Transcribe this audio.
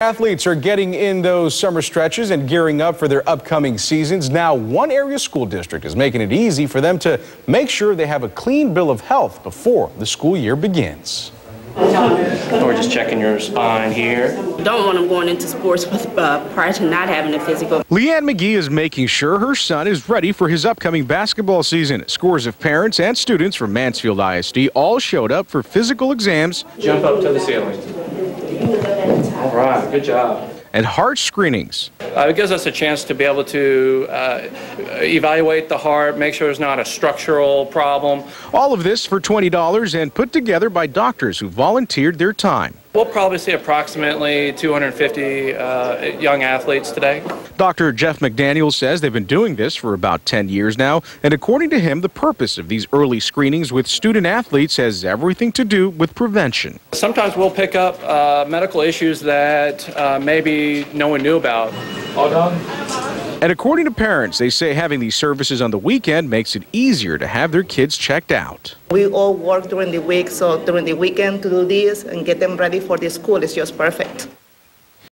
Athletes are getting in those summer stretches and gearing up for their upcoming seasons. Now, one area school district is making it easy for them to make sure they have a clean bill of health before the school year begins. Or just checking your spine here. Don't want them going into sports with prior to not having a physical. Leanne McGee is making sure her son is ready for his upcoming basketball season. Scores of parents and students from Mansfield ISD all showed up for physical exams. Jump up to the ceiling. All right, good job. And heart screenings. It gives us a chance to be able to evaluate the heart, make sure there's not a structural problem. All of this for $20 and put together by doctors who volunteered their time. We'll probably see approximately 250 young athletes today. Dr. Jeff McDaniel says they've been doing this for about 10 years now, and according to him, the purpose of these early screenings with student athletes has everything to do with prevention. Sometimes we'll pick up medical issues that maybe no one knew about. All done? And according to parents, they say having these services on the weekend makes it easier to have their kids checked out. We all work during the week, so during the weekend to do this and get them ready for the school is just perfect.